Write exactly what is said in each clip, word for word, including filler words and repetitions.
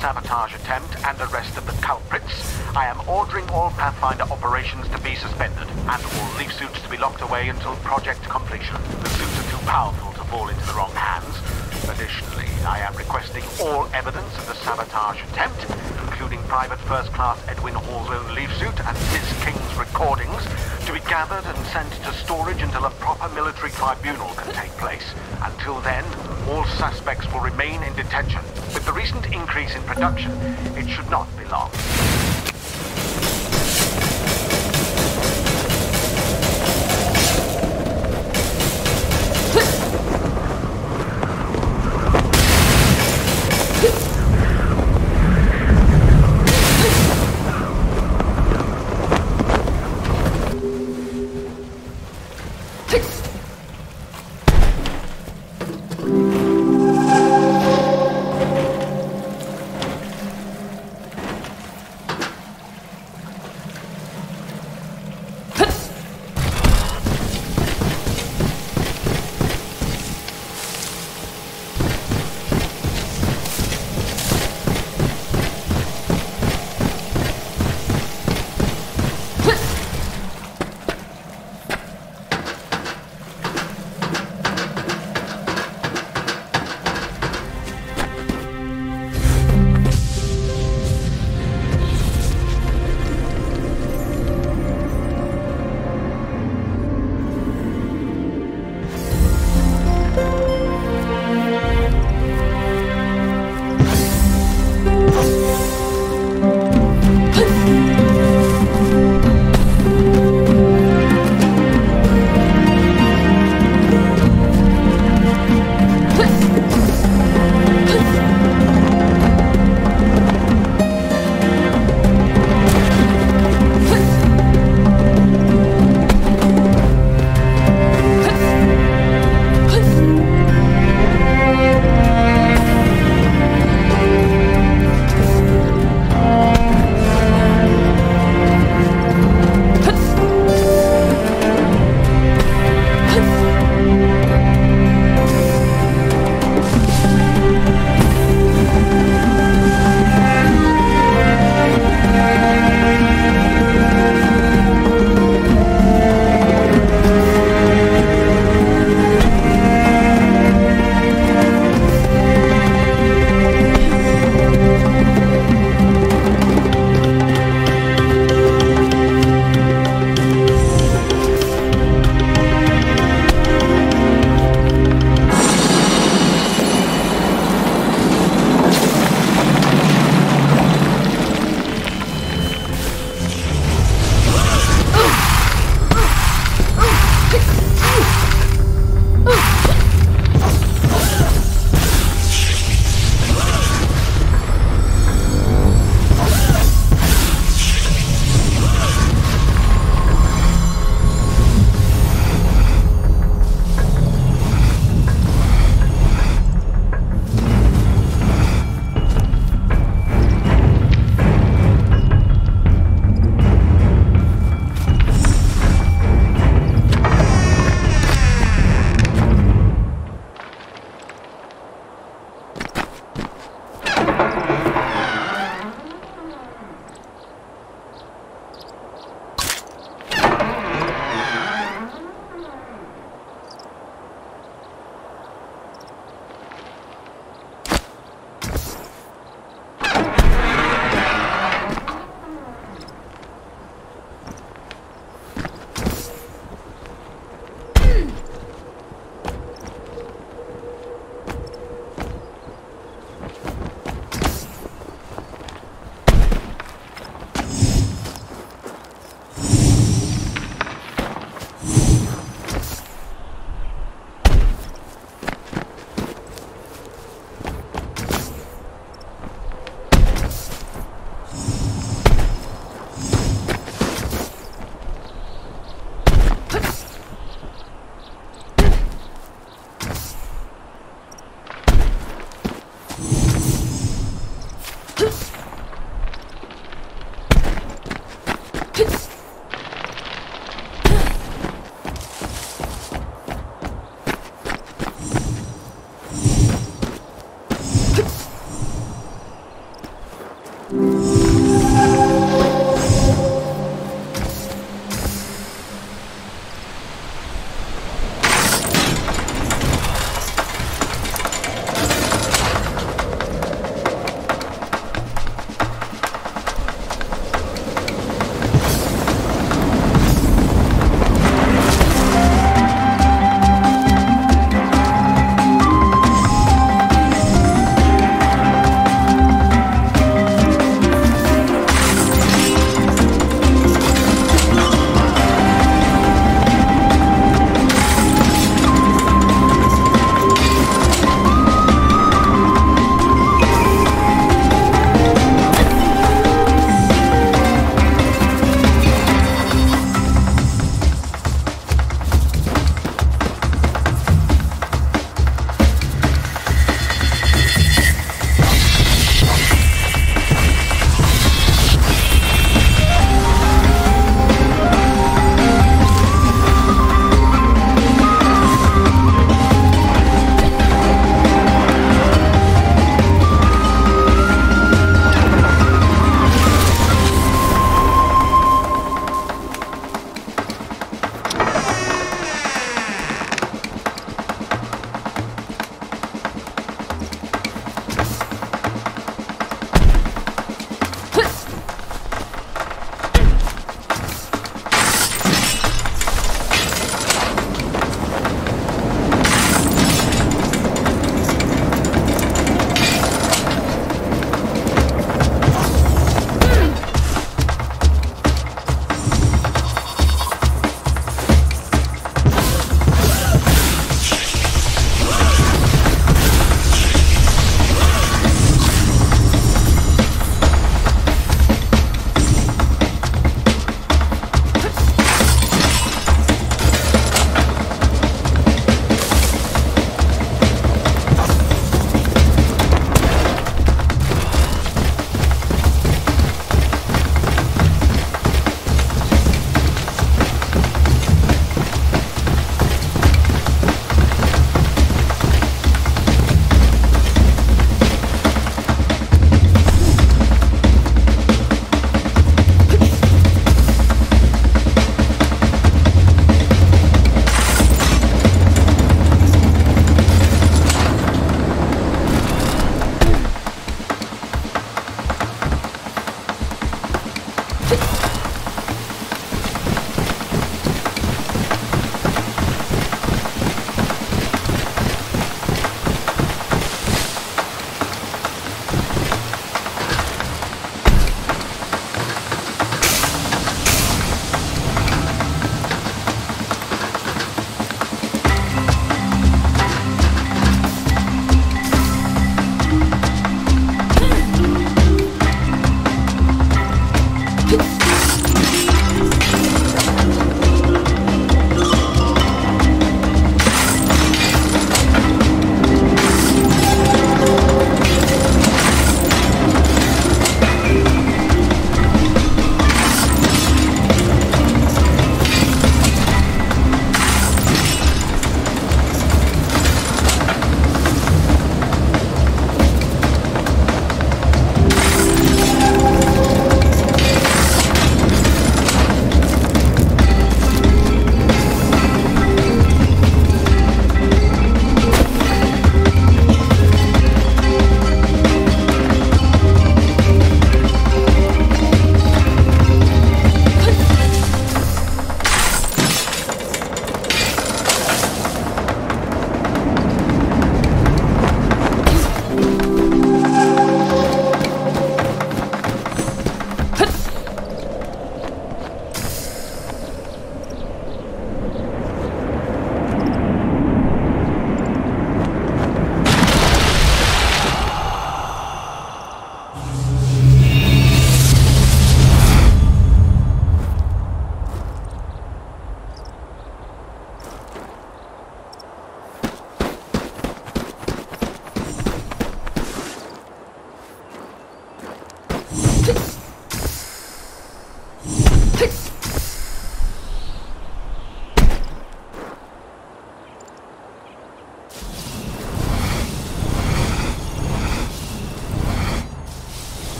sabotage attempt and arrest of the culprits. I am ordering all Pathfinder operations to be suspended, and all leaf suits to be locked away until project completion. The suits are too powerful to fall into the wrong hands. Additionally, I am requesting all evidence of the sabotage attempt, including Private First Class Edwin Hall's own leaf suit and Miz King's recordings, to be gathered and sent to storage until a proper military tribunal can take place. Until then, all suspects will remain in detention. With the recent increase in production, it should not be long.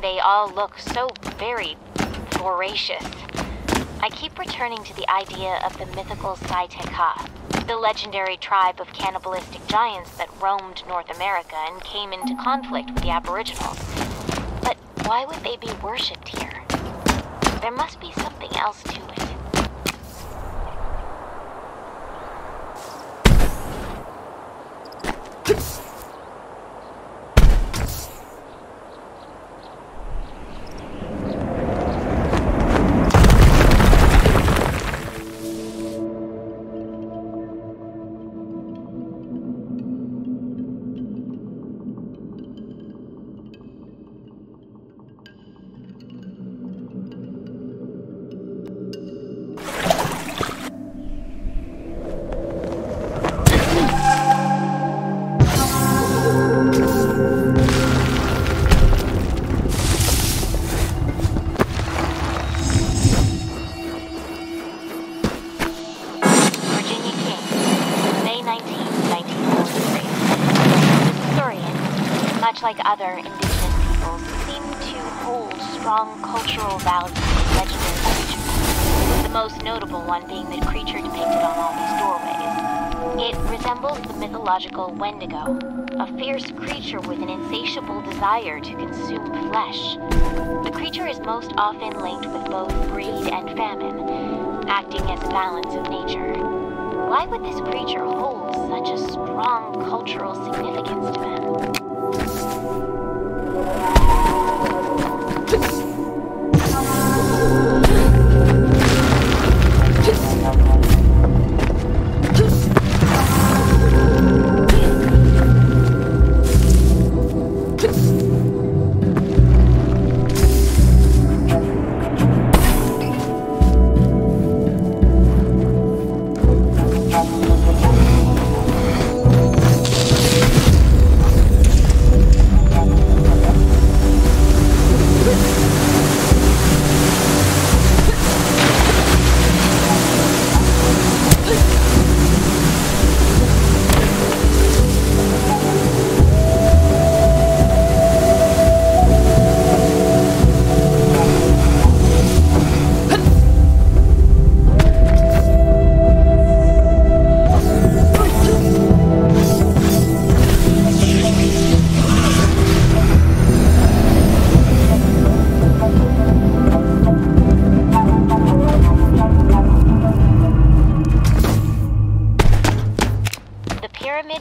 They all look so very voracious. I keep returning to the idea of the mythical Saiteka, the legendary tribe of cannibalistic giants that roamed North America and came into conflict with the aboriginals. But why would they be worshipped here? There must be something else to it. unlike other indigenous peoples, seem to hold strong cultural values and legendary creatures, the most notable one being the creature depicted on all these doorways. It resembles the mythological Wendigo, a fierce creature with an insatiable desire to consume flesh. The creature is most often linked with both greed and famine, acting as a balance of nature. Why would this creature hold such a strong cultural significance to them?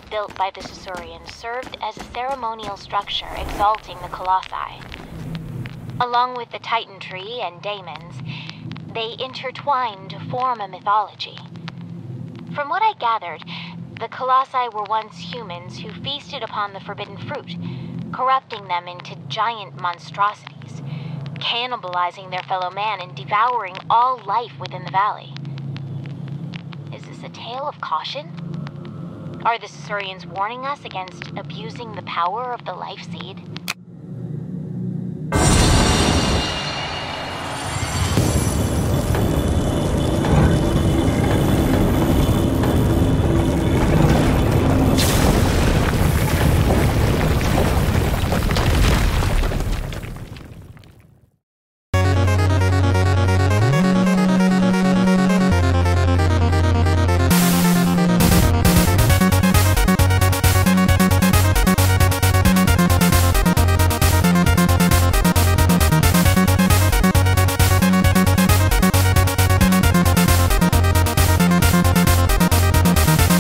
Built by the Cesurian served as a ceremonial structure exalting the Colossi. Along with the Titan tree and daemons, they intertwined to form a mythology. From what I gathered, the Colossi were once humans who feasted upon the forbidden fruit, corrupting them into giant monstrosities, cannibalizing their fellow man and devouring all life within the valley. Is this a tale of caution? Are the Cesurians warning us against abusing the power of the Life Seed?